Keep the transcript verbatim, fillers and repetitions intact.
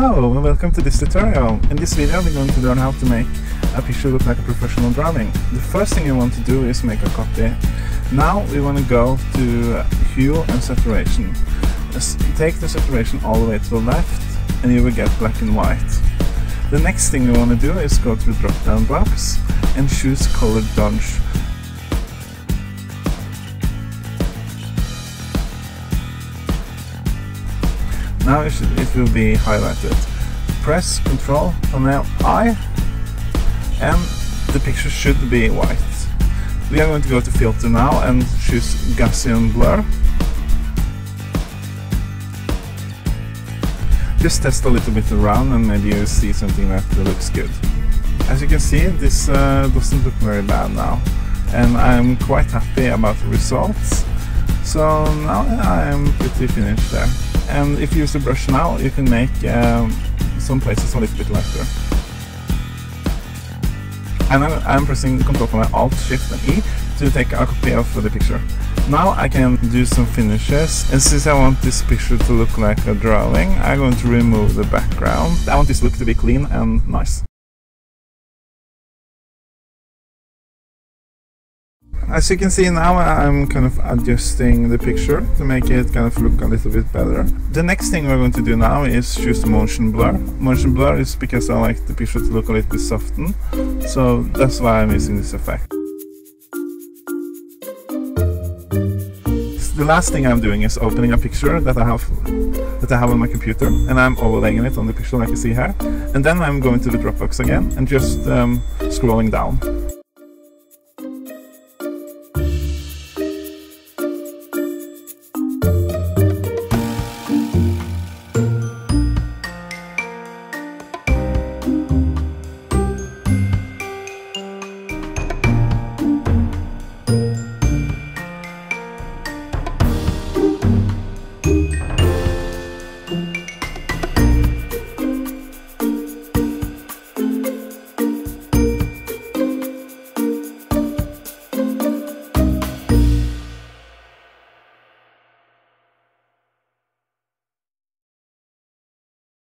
Hello and welcome to this tutorial. In this video we're going to learn how to make a picture look like a professional drawing. The first thing you want to do is make a copy. Now we want to go to hue and saturation. Take the saturation all the way to the left and you will get black and white. The next thing you want to do is go to the drop down box and choose color dodge. Now it, should, it will be highlighted. Press Ctrl Alt I and the picture should be white. We are going to go to filter now and choose Gaussian Blur. Just test a little bit around and maybe you'll see something that looks good. As you can see, this uh, doesn't look very bad now and I'm quite happy about the results. So now I'm pretty finished there. And if you use the brush now, you can make um, some places a little bit lighter. And I'm, I'm pressing Ctrl Alt Shift and E to take a copy of the picture. Now I can do some finishes, and since I want this picture to look like a drawing, I'm going to remove the background. I want this look to be clean and nice. As you can see now, I'm kind of adjusting the picture to make it kind of look a little bit better. The next thing we're going to do now is choose motion blur. Motion blur is because I like the picture to look a little bit softened, so that's why I'm using this effect. The last thing I'm doing is opening a picture that I have that I have on my computer, and I'm overlaying it on the picture like you see here. And then I'm going to the Dropbox again and just um, scrolling down.